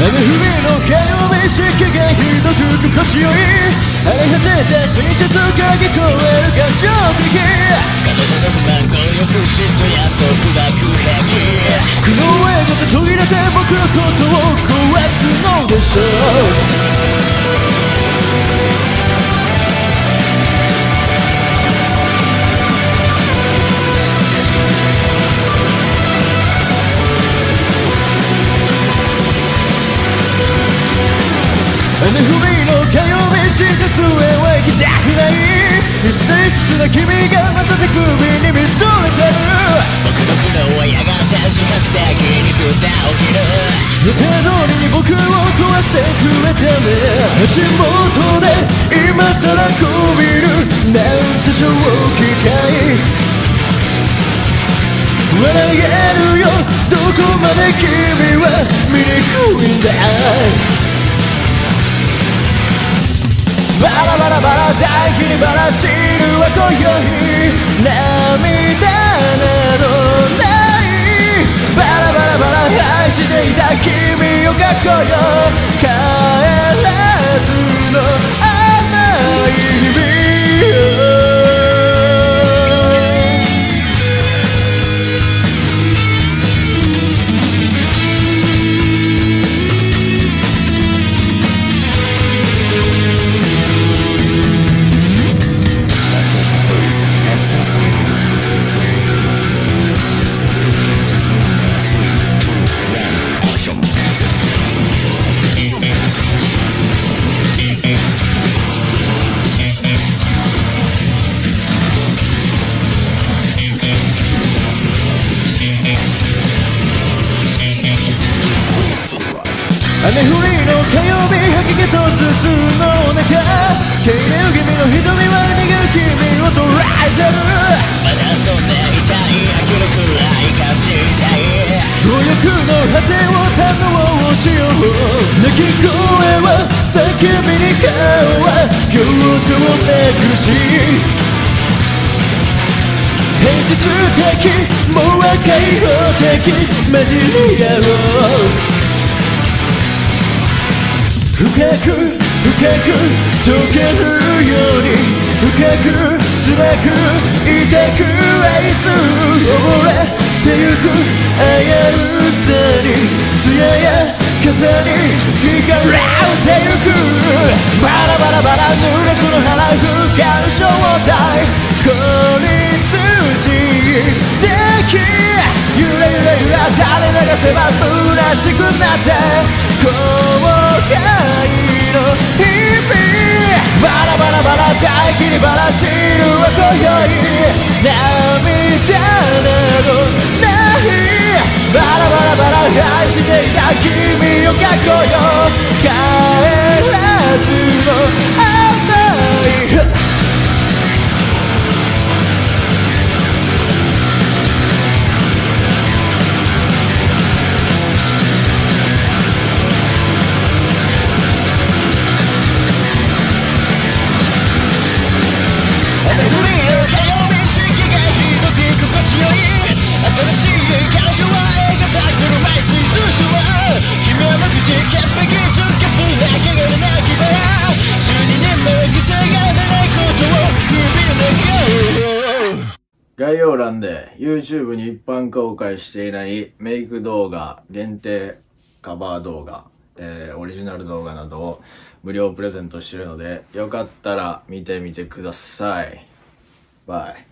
雨降りの火曜日四季がひどく心地よい荒れ果てた寝室が聞こえる感情的体の不満と抑止とやっと不爆だけこの映画が途切れて僕のことを壊すのでしょ雨降りの火曜日施設へは行きたくないミステリスな君がまた手首に見とれてる僕の苦労はやがて始末的に蓋を切る予定通りに僕を壊してくれたね足元で今さらこびるなんて正気かい笑えるよどこまで君は醜いんだバラバラバラ大気にバラ散るは今宵涙などないバラバラバラ愛していた君よ過去よ帰らずの甘い日々よ雨降りの火曜日吐き気と頭痛の中消える君の瞳は逃げる君を捉えてるまだ遊んでいたい飽きるくらい感じたい誤訳の果てを堪能しよう泣き声は叫びに顔は表情をなくし変質的もう開放的混じり合おう深く深く溶けるように深く辛く痛く愛す溺れてゆく危うさに艶やかさに惹かれてゆくバラバラバラ濡れその腹吹かる正体孤立人的ゆらゆらゆら垂れ流せば虚しくなって後悔の日々バラバラバラ大気にばら散るは今宵涙などないバラバラバラ愛していた君よ過去よ帰らずの甘い概要欄で YouTube に一般公開していないメイク動画、限定カバー動画、オリジナル動画などを無料プレゼントしているのでよかったら見てみてください。バイ。